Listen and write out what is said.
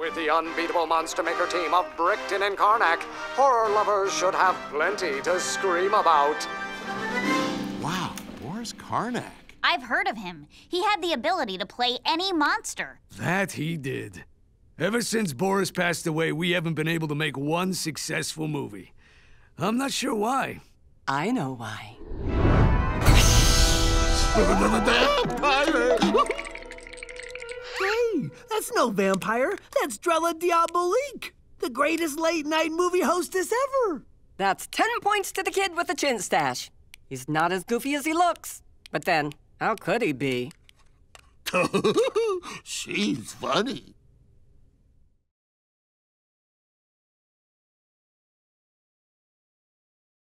With the unbeatable Monster Maker team of Brickton and Karnak, horror lovers should have plenty to scream about. Wow, Boris Karnak. I've heard of him. He had the ability to play any monster. That he did. Ever since Boris passed away, we haven't been able to make one successful movie. I'm not sure why. I know why. Vampire! Hey, that's no vampire. That's Drella Diabolique, the greatest late-night movie hostess ever. That's 10 points to the kid with the chin stash. He's not as goofy as he looks. But then, how could he be? She's funny.